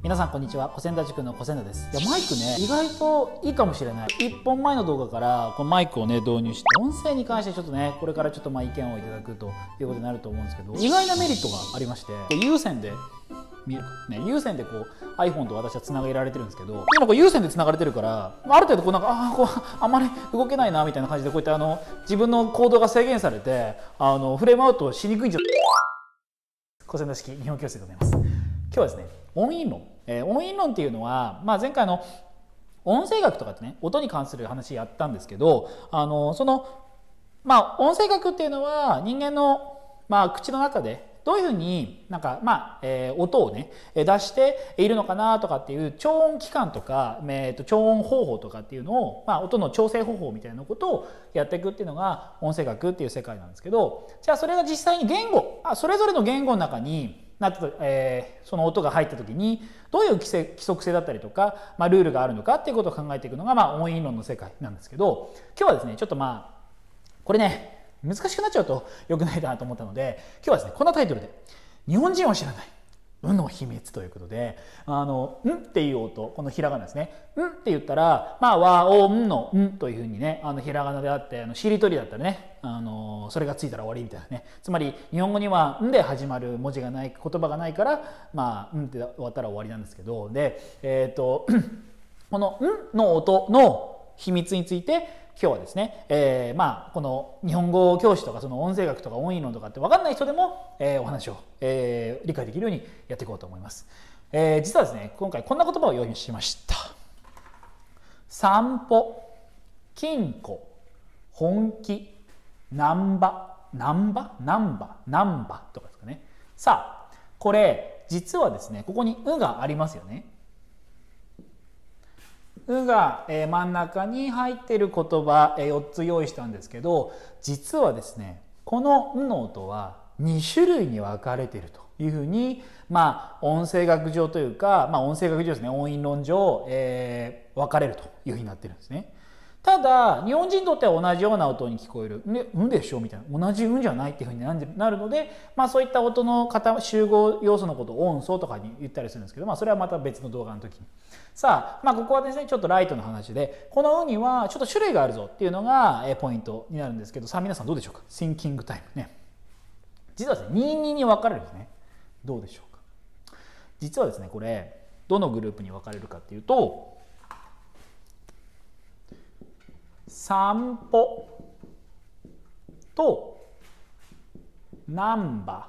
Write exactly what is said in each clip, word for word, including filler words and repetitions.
皆さんこんにちは、コセンダ塾のコセンダです。いや、マイクね、意外といいかもしれない。いっぽんまえの動画からこのマイクをね導入して、音声に関してちょっとねこれからちょっとまあ意見をいただくということになると思うんですけど、意外なメリットがありまして、有線で見えるかね、有線でこう iPhone と私はつなげられてるんですけど、今こう有線でつながれてるから、ある程度こうなんかあこうあんまり動けないなみたいな感じで、こういったあの自分の行動が制限されてあのフレームアウトしにくいんじゃないか。コセンダ式日本教室でございます。今日はですね、音韻論、えー、音韻論っていうのは、まあ、前回の音声学とかってね、音に関する話やったんですけど、あのその、まあ、音声学っていうのは人間の、まあ、口の中でどういうふうになんか、まあえー、音をね出しているのかなとかっていう、調音機関とか、えー、と調音方法とかっていうのを、まあ、音の調整方法みたいなことをやっていくっていうのが音声学っていう世界なんですけど、じゃあそれが実際に言語、あそれぞれの言語の中になって、えー、その音が入った時にどういう規制規則性だったりとか、まあ、ルールがあるのかっていうことを考えていくのが、まあ、音韻論の世界なんですけど、今日はですねちょっとまあこれね難しくなっちゃうと良くないなと思ったので、今日はですねこんなタイトルで「日本人を知らない運の秘密」ということで、あの「ん」っていう音、このひらがなですね「ん」って言ったら、まあ和音の「ん」というふうにね、あのひらがなであって、あのしりとりだったらね、あのそれがついたら終わりみたいなね、つまり日本語には「ん」で始まる文字がない、言葉がないから「まあ、ん」って終わったら終わりなんですけど、でえっとこの「ん」の音の秘密について今日はですね、えー、まあこの日本語教師とかその音声学とか音韻論とかって分かんない人でも、えー、お話を、えー、理解できるようにやっていこうと思います。えー、実はですね今回こんな言葉を用意しました。散歩、金庫、本気、難波、難波、難波、難波とかですかね。さあこれ実はですね、ここに「う」がありますよね。うが真ん中に入っている言葉よっつ用意したんですけど、実はですねこの「ん」の音はにしゅるいに分かれているというふうに、まあ音声学上というか、まあ、音声学上ですね、音韻論上、えー、分かれるというふうになってるんですね。ただ日本人にとっては同じような音に聞こえる「んでしょ」みたいな、同じ「ん」じゃないっていうふうになるので、まあ、そういった音の集合要素のことを音素とかに言ったりするんですけど、まあ、それはまた別の動画の時に。さあ、まあ、ここはですねちょっとライトの話で、この「う」にはちょっと種類があるぞっていうのがポイントになるんですけど、さあ皆さんどうでしょうか。シンキングタイムね。実はですねに、にに分かれるんですね。どうでしょうか。実はですねこれどのグループに分かれるかっていうと、散歩と難波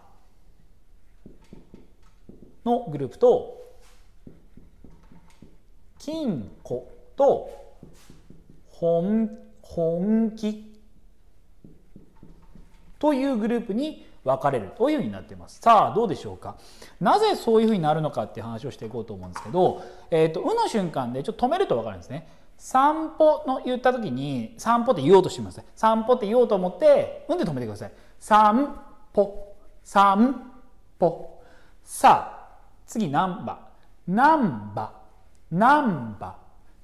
のグループと、金庫と本気というグループに分かれるというふうになっています。さあどうでしょうか。なぜそういうふうになるのかっていう話をしていこうと思うんですけど、えーと、うの瞬間でちょっと止めると分かるんですね。散歩の言った時に散歩って言おうとしてみますね。散歩って言おうと思ってうんで止めてください。散歩、散歩。さあ次難波、難波、難波。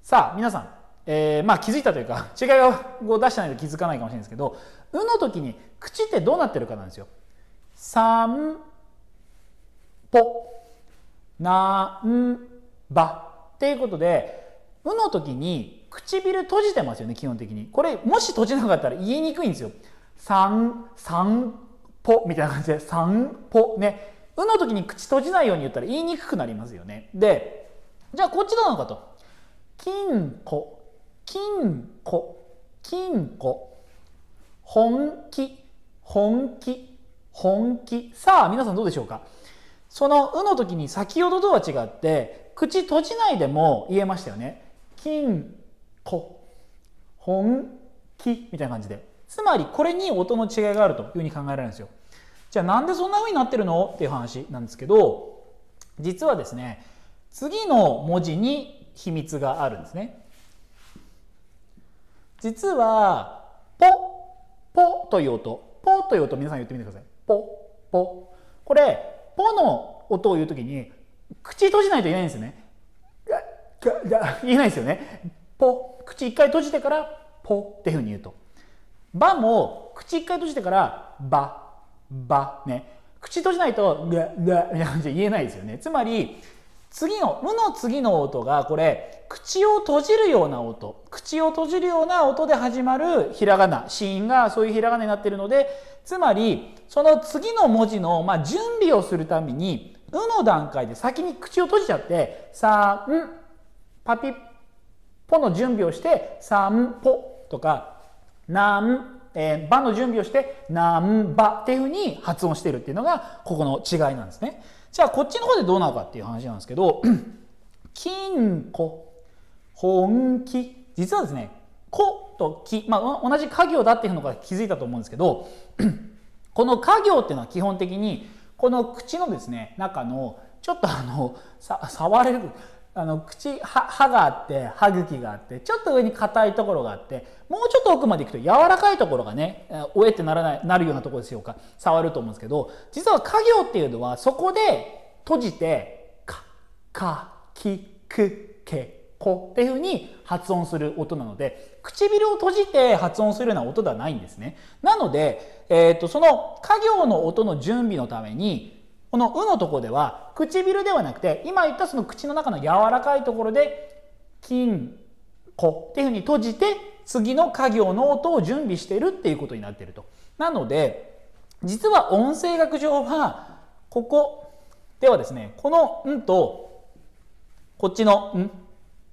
さあ皆さん、えー、まあ気づいたというか違いを出してないと気づかないかもしれないですけど、うの時に口ってどうなってるかなんですよ。散歩、難波っていうことで、うの時に唇閉じてますよね基本的に。これもし閉じなかったら言いにくいんですよ。散歩みたいな感じで散歩ね。うの時に口閉じないように言ったら言いにくくなりますよね。でじゃあこっちどうなのかと。金庫、金庫、金庫。本気、本気、本気。さあ皆さんどうでしょうか。そのうの時に先ほどとは違って口閉じないでも言えましたよね。金庫、本気みたいな感じで、つまりこれに音の違いがあるというふうに考えられるんですよ。じゃあなんでそんな風になってるのっていう話なんですけど、実はですね次の文字に秘密があるんですね。実はポポという音、ポという音皆さん言ってみてください。ポポ。これポの音を言うときに口閉じないと言えないんですよね。言えないですよね。ポ、口一回閉じてからポっていうふうに言うと。バも口一回閉じてからバ、バね。口閉じないとガガみたいな感じで言えないですよね。つまり次の「う」の次の音がこれ口を閉じるような音、口を閉じるような音で始まるひらがな、子音がそういうひらがなになっているので、つまりその次の文字の、まあ、準備をするために「う」の段階で先に口を閉じちゃって「さんパピッポ」の準備をして「さんぽ」とか「なん」えー、場の準備をして、なんばっていうふうに発音してるっていうのが、ここの違いなんですね。じゃあ、こっちの方でどうなのかっていう話なんですけど、金庫、本気。実はですね、ことき、まあ、同じ家業だっていうのが気づいたと思うんですけど、この家業っていうのは基本的に、この口のですね、中の、ちょっとあの、さ触れる、あの口、歯、歯があって、歯茎があって、ちょっと上に硬いところがあって、もうちょっと奥まで行くと柔らかいところがね、おえってならない、なるようなところでしょうか、触ると思うんですけど、実は家業っていうのは、そこで閉じて、か、か、き、く、け、こっていうふうに発音する音なので、唇を閉じて発音するような音ではないんですね。なので、えっと、その家業の音の準備のために、この「う」のところでは唇ではなくて、今言ったその口の中の柔らかいところで「金庫」っていうふうに閉じて次の家業の音を準備してるっていうことになってると。なので実は音声学上はここではですね、この「ん」とこっちの「ん」っ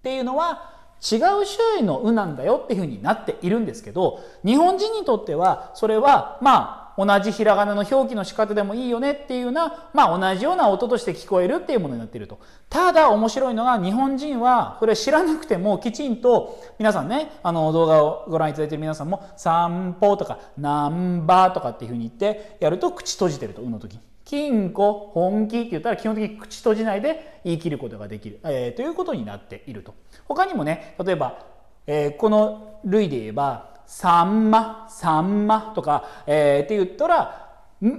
ていうのは違う種類の「う」なんだよっていうふうになっているんですけど、日本人にとってはそれはまあ同じひらがなの表記の仕方でもいいよねっていうような、まあ同じような音として聞こえるっていうものになっていると。ただ面白いのが、日本人はこれ知らなくてもきちんと皆さんね、あの動画をご覧いただいている皆さんも散歩とかなんばとかっていうふうに言ってやると口閉じてると、うの時に。金庫、本気って言ったら基本的に口閉じないで言い切ることができる、えー、ということになっていると。他にもね、例えば、えー、この類で言えばさんま、さんまとか、えー、って言ったら、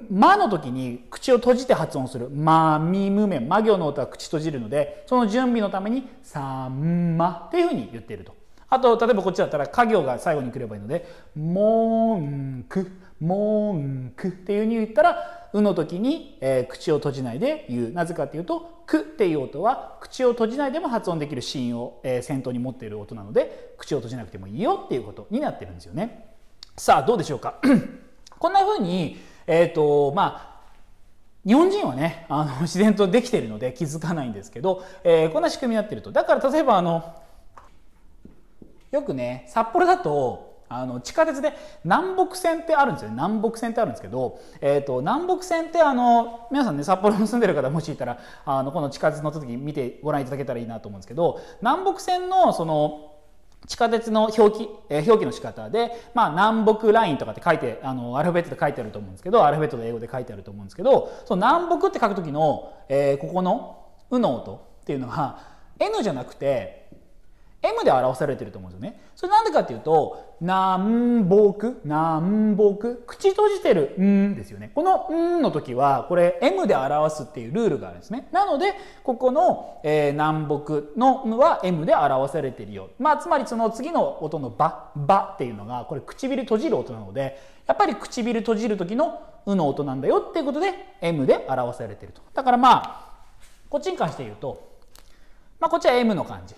まの時に口を閉じて発音する。まみむめ、ま行の音は口閉じるので、その準備のために、さんまっていうふうに言っていると。あと、例えばこっちだったら、か行が最後に来ればいいので、もんく、もんくっていうふうに言ったら、うの時に、えー、口を閉じないで言う。なぜかっていうと、くっていう音は口を閉じないでも発音できる子音を先頭に持っている音なので、口を閉じなくてもいいよっていうことになってるんですよね。さあどうでしょうか。こんなふうに、えーとまあ日本人はね、あの自然とできているので気づかないんですけど、えー、こんな仕組みになってると。だから例えばあのよくね、札幌だとあの地下鉄で南北線ってあるんですよね。南北線ってあるんですけど、えー、と南北線ってあの皆さんね、札幌に住んでる方もしいたらあのこの地下鉄乗った時見てご覧いただけたらいいなと思うんですけど、南北線のその地下鉄の表記、えー、表記の仕方で、まあ、南北ラインとかって書いてあのアルファベットで書いてあると思うんですけど、アルファベットで英語で書いてあると思うんですけど、その南北って書く時の、えー、ここの「う」の音っていうのは エヌ じゃなくてエム で表されてると思うんですよね。それなんでかっていうと、南北、南北、口閉じてるんですよね。このんの時は、これ エム で表すっていうルールがあるんですね。なので、ここの、えー、南北のは エム で表されてるよ。まあ、つまりその次の音のば、ばっていうのが、これ唇閉じる音なので、やっぱり唇閉じる時のうの音なんだよっていうことで、エム で表されてると。だからまあ、こっちに関して言うと、まあ、こっちは エム の感じ。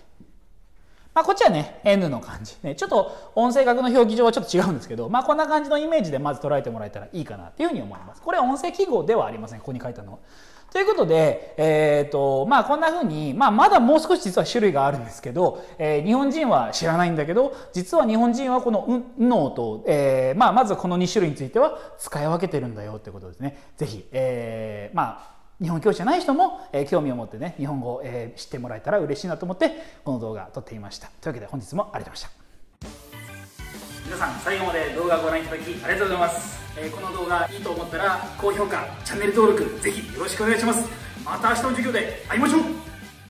まあこっちはね、エヌ の感じ。ね、ちょっと音声学の表記上はちょっと違うんですけど、まあこんな感じのイメージでまず捉えてもらえたらいいかなっていうふうに思います。これは音声記号ではありません。ここに書いたのは。ということで、えっと、まあこんなふうに、まあまだもう少し実は種類があるんですけど、えー、日本人は知らないんだけど、実は日本人はこの「う」の音、えー、まあまずはこのに種類については使い分けてるんだよってことですね。ぜひ、えー、まあ、日本教師じゃない人も、えー、興味を持ってね、日本語を、えー、知ってもらえたら嬉しいなと思ってこの動画を撮ってみました。というわけで本日もありがとうございました。皆さん最後まで動画をご覧いただきありがとうございます。えー、この動画いいと思ったら高評価、チャンネル登録ぜひよろしくお願いします。また明日の授業で会いましょう。